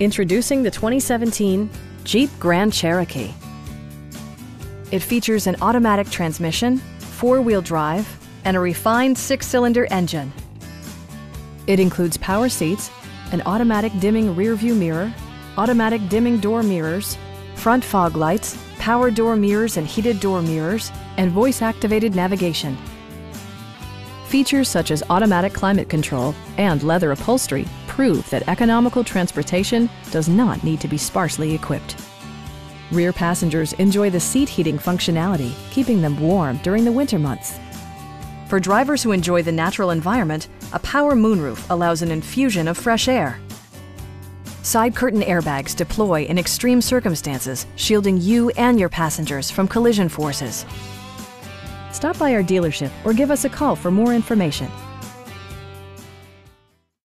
Introducing the 2017 Jeep Grand Cherokee. It features an automatic transmission, four-wheel drive, and a refined six-cylinder engine. It includes power seats, an automatic dimming rearview mirror, automatic dimming door mirrors, front fog lights, power door mirrors and heated door mirrors, and voice-activated navigation. Features such as automatic climate control and leather upholstery prove that economical transportation does not need to be sparsely equipped. Rear passengers enjoy the seat heating functionality, keeping them warm during the winter months. For drivers who enjoy the natural environment, a power moonroof allows an infusion of fresh air. Side curtain airbags deploy in extreme circumstances, shielding you and your passengers from collision forces. Stop by our dealership or give us a call for more information.